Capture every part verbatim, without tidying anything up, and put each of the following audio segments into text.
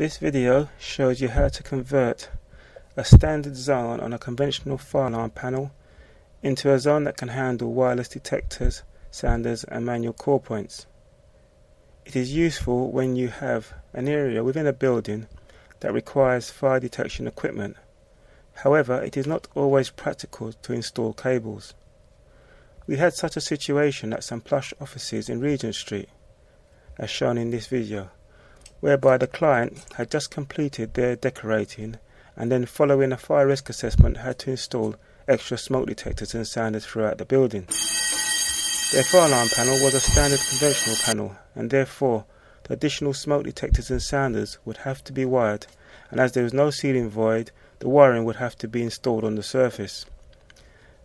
This video shows you how to convert a standard zone on a conventional fire alarm panel into a zone that can handle wireless detectors, sounders and manual core points. It is useful when you have an area within a building that requires fire detection equipment. However, it is not always practical to install cables. We had such a situation at some plush offices in Regent Street, as shown in this video, whereby the client had just completed their decorating and then, following a fire risk assessment, had to install extra smoke detectors and sounders throughout the building. Their fire alarm panel was a standard conventional panel, and therefore the additional smoke detectors and sounders would have to be wired, and as there was no ceiling void, the wiring would have to be installed on the surface.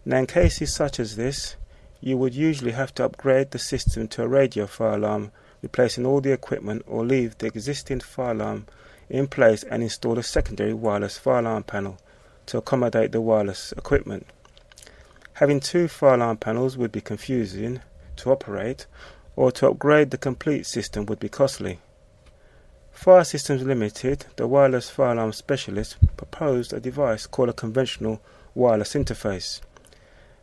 Now, in cases such as this, you would usually have to upgrade the system to a radio fire alarm, replacing all the equipment, or leave the existing fire alarm in place and install a secondary wireless fire alarm panel to accommodate the wireless equipment. Having two fire alarm panels would be confusing to operate, or to upgrade the complete system would be costly. Fire Systems Limited, the wireless fire alarm specialist, proposed a device called a conventional wireless interface.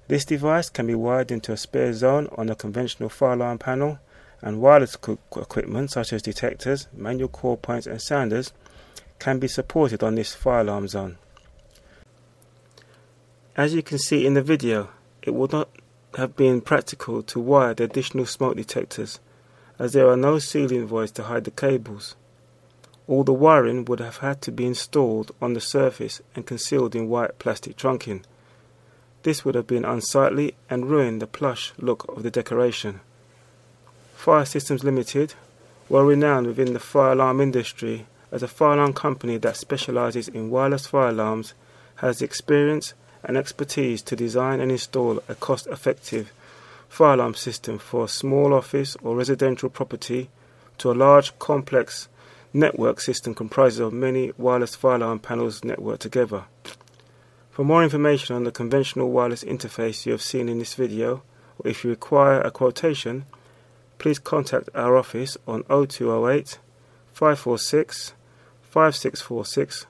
This device can be wired into a spare zone on a conventional fire alarm panel, and wireless equipment such as detectors, manual core points and sounders can be supported on this fire alarm zone. As you can see in the video, it would not have been practical to wire the additional smoke detectors, as there are no ceiling voids to hide the cables. All the wiring would have had to be installed on the surface and concealed in white plastic trunking. This would have been unsightly and ruined the plush look of the decoration. Fire Systems Limited were renowned within the fire alarm industry as a fire alarm company that specialises in wireless fire alarms, has the experience and expertise to design and install a cost-effective fire alarm system for a small office or residential property to a large, complex network system comprising of many wireless fire alarm panels networked together. For more information on the conventional wireless interface you have seen in this video, or if you require a quotation, please contact our office on oh two oh eight, five four six, five six four six